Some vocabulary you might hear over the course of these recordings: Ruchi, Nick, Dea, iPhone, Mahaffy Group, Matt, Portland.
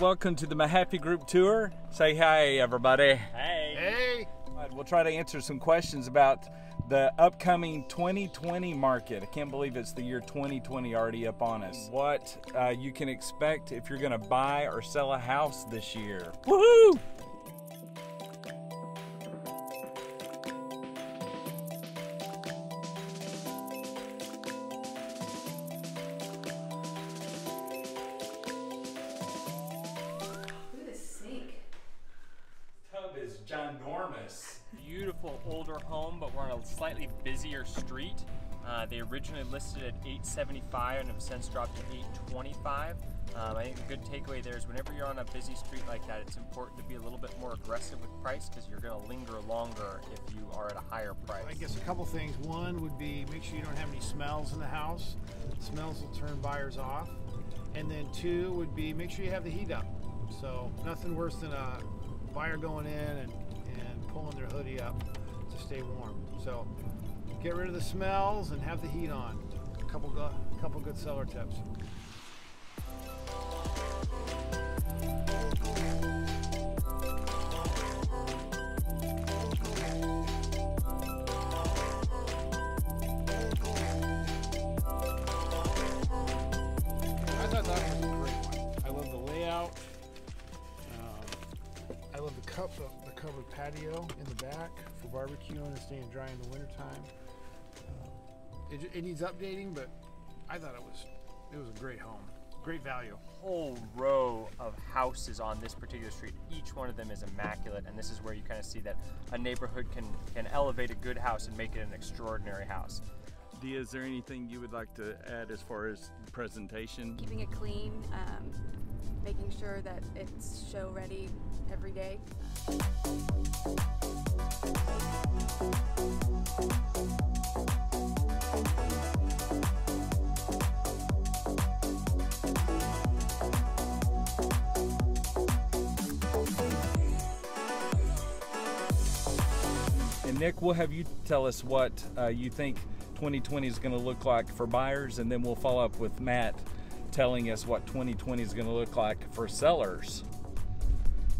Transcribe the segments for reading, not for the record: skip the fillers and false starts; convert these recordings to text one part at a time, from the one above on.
Welcome to the Mahaffy Group tour. Say hi, everybody. Hey. Hey. We'll try to answer some questions about the upcoming 2020 market. I can't believe it's the year 2020 already up on us. What you can expect if you're going to buy or sell a house this year. Woohoo! Ginormous. Beautiful older home, but we're on a slightly busier street. They originally listed at $875 and have since dropped to $825. I think a good takeaway there is whenever you're on a busy street like that, it's important to be a little bit more aggressive with price because you're going to linger longer if you are at a higher price. I guess a couple things. One would be make sure you don't have any smells in the house. Smells will turn buyers off. And then two would be make sure you have the heat up. So nothing worse than a buyer going in and pulling their hoodie up to stay warm. So get rid of the smells and have the heat on. A couple good seller tips. I thought that was a great one. I love the layout. I love the covered patio in the back for barbecuing and staying dry in the wintertime. It needs updating, but I thought it was a great home, great value. Whole row of houses on this particular street. Each one of them is immaculate, and this is where you kind of see that a neighborhood can elevate a good house and make it an extraordinary house. Dea, is there anything you would like to add as far as the presentation? Keeping it clean. Making sure that it's show ready every day. And Nick, we'll have you tell us what you think 2020 is going to look like for buyers, and then we'll follow up with Matt telling us what 2020 is going to look like for sellers.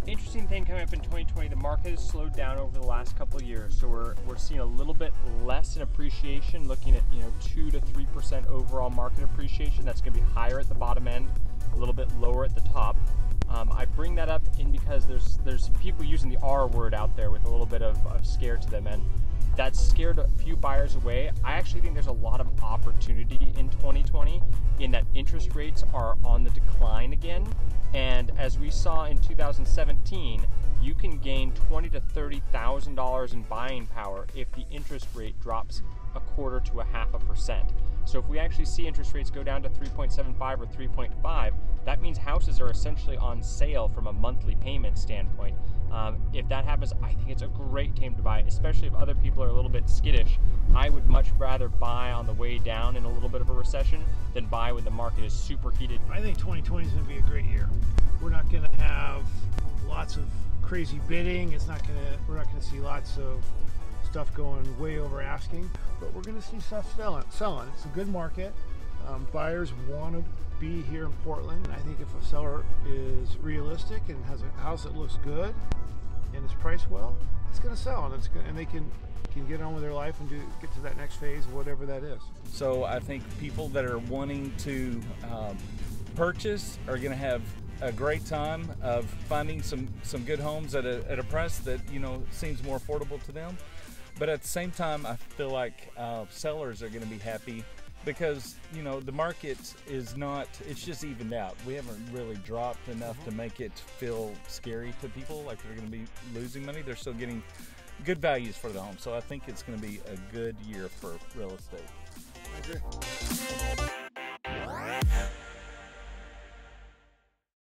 Interesting thing coming up in 2020, the market has slowed down over the last couple of years, so we're seeing a little bit less in appreciation, looking at 2 to 3% overall market appreciation. That's going to be higher at the bottom end, a little bit lower at the top. I bring that up in because there's people using the R word out there with a little bit of scare to them, and that scared a few buyers away. I actually think there's a lot of opportunity in 2020 in that interest rates are on the decline again. And as we saw in 2017, you can gain $20,000 to $30,000 in buying power if the interest rate drops a quarter to a half a percent. So if we actually see interest rates go down to 3.75 or 3.5, that means houses are essentially on sale from a monthly payment standpoint. If that happens, I think it's a great time to buy, especially if other people are a little bit skittish. I would much rather buy on the way down in a little bit of a recession than buy when the market is super heated. I think 2020 is going to be a great year. We're not going to have lots of crazy bidding. We're not going to see lots of stuff going way over asking, but we're going to see stuff selling. It's a good market. Buyers want to be here in Portland. And I think if a seller is realistic and has a house that looks good and is priced well, it's going to sell, and they can get on with their life and get to that next phase, whatever that is. So I think people that are wanting to purchase are going to have a great time of finding some good homes at a price that seems more affordable to them. But at the same time, I feel like sellers are going to be happy because the market is it's just evened out. We haven't really dropped enough to make it feel scary to people, like they're going to be losing money. They're still getting good values for the home. So I think it's going to be a good year for real estate. I agree.